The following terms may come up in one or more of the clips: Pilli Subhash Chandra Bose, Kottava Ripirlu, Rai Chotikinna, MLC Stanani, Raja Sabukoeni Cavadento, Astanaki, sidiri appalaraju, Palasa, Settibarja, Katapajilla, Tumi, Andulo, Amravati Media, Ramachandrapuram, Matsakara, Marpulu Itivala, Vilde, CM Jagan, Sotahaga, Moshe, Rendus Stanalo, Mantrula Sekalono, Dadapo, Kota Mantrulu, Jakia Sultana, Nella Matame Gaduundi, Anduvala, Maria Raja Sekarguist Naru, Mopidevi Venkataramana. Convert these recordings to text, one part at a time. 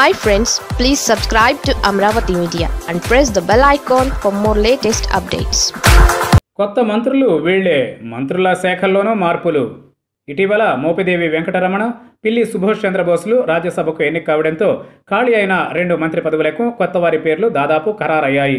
Hi friends, please subscribe to Amravati Media and press the bell icon for more latest updates. Kota Mantrulu, Vilde, Mantrula Sekalono, Marpulu Itivala, Mopidevi Venkataramana, Pilli Subhash Chandra Bose, Raja Sabukoeni Cavadento, Kalyana, Rendo Mantripabuleco, Kottava Ripirlu, Dadapo, Kararayayi.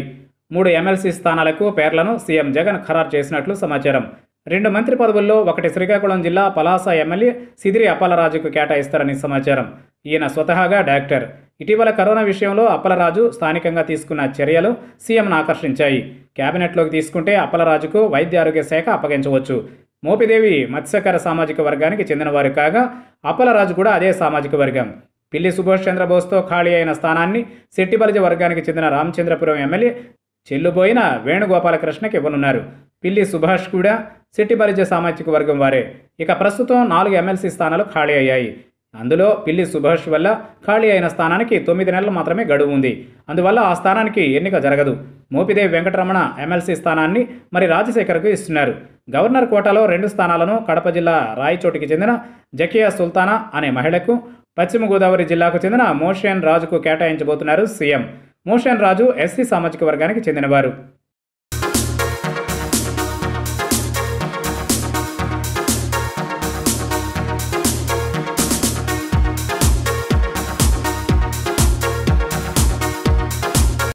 3 MLC Stanalaku, Perlano, CM Jagan, Kharar Chesinatlu Samacharam. Rendo Mantripabuleco, Vakatesrika Kolonjilla, Palasa MLA, Sidri Apala Rajaku Kataistarani Samacharam. Yena Sotahaga, Doctor. Itiva Corona Vishayamlo, Apala Raju, Stanikanga Tiskunna Charyalu, CM Nakarshinchayi. Cabinet Loki Tiskunte, Apala Rajaku, Vaidya Arogya Shakha Apaganchavachchu. Mopidevi, Matsakara Samajika Varganiki Chendina Varu Kaga, Apala Raju Kuda Ade Samajika Vargam. Pilli Subhash Chandra Boseto Khali Ayina Sthananni, Settibarja Varganiki Chendina Ramachandrapuram MLA, Chelluboyina Venugopala Krishnaki Ivvonunnaru. Pilli Subhash Kuda, Settibarja Samajika Vargam Vare. Ika Prastutam 4 MLC Sthanalu Khali Ayyayi. Andulo, Pilli Subhash Valla, Kalyana Stanaki, Tumi the Nella Matame Gaduundi, Anduvala, Astanaki, Yenika Jaragadu, Mopidevi Venkataramana, MLC Stanani, Maria Raja Sekarguist Naru, Governor Quatalo, Rendus Stanalo, Katapajilla, Rai Chotikinna, Jakia Sultana, Ane Mahelaku, Pachima Godavari Jillaku Chendina, Moshe and Rajaku Katainchabotunnaru, CM, Moshe and Raju, SC Samajika Varganiki Chendinavaru.